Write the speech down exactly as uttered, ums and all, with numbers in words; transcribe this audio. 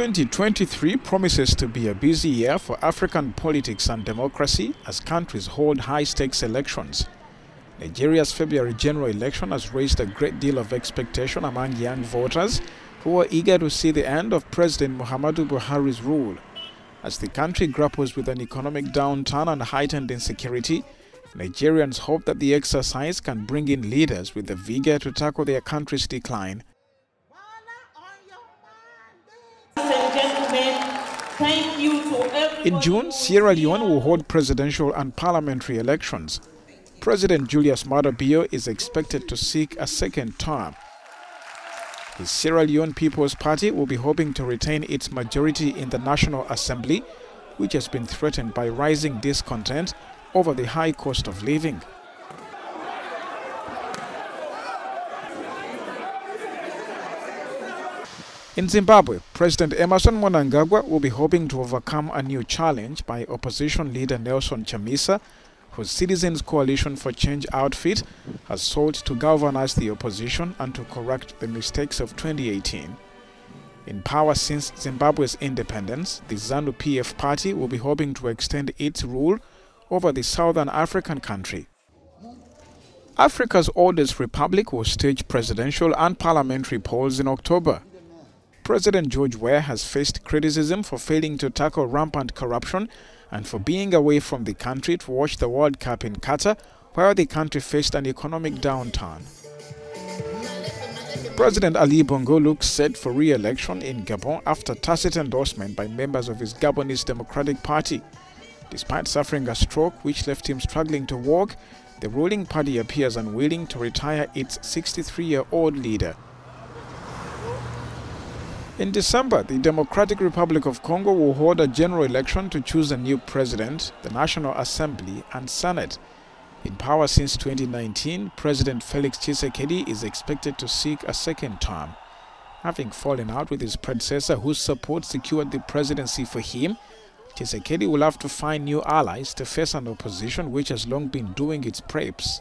twenty twenty-three promises to be a busy year for African politics and democracy as countries hold high-stakes elections. Nigeria's February general election has raised a great deal of expectation among young voters who are eager to see the end of President Muhammadu Buhari's rule. As the country grapples with an economic downturn and heightened insecurity, Nigerians hope that the exercise can bring in leaders with the vigor to tackle their country's decline. Thank you to In June, Sierra Leone will hold presidential and parliamentary elections. President Julius Maada Bio is expected to seek a second term. The Sierra Leone People's Party will be hoping to retain its majority in the National Assembly, which has been threatened by rising discontent over the high cost of living. In Zimbabwe, President Emmerson Mnangagwa will be hoping to overcome a new challenge by opposition leader Nelson Chamisa, whose Citizens Coalition for Change outfit has sought to galvanize the opposition and to correct the mistakes of twenty eighteen. In power since Zimbabwe's independence, the ZANU-P F party will be hoping to extend its rule over the southern African country. Africa's oldest republic will stage presidential and parliamentary polls in October. President George Weah has faced criticism for failing to tackle rampant corruption and for being away from the country to watch the World Cup in Qatar, while the country faced an economic downturn. President Ali Bongo looks set for re-election in Gabon after tacit endorsement by members of his Gabonese Democratic Party. Despite suffering a stroke which left him struggling to walk, the ruling party appears unwilling to retire its sixty-three-year-old leader. In December, the Democratic Republic of Congo will hold a general election to choose a new president, the National Assembly and Senate. In power since twenty nineteen, President Felix Tshisekedi is expected to seek a second term. Having fallen out with his predecessor, whose support secured the presidency for him, Tshisekedi will have to find new allies to face an opposition which has long been doing its preps.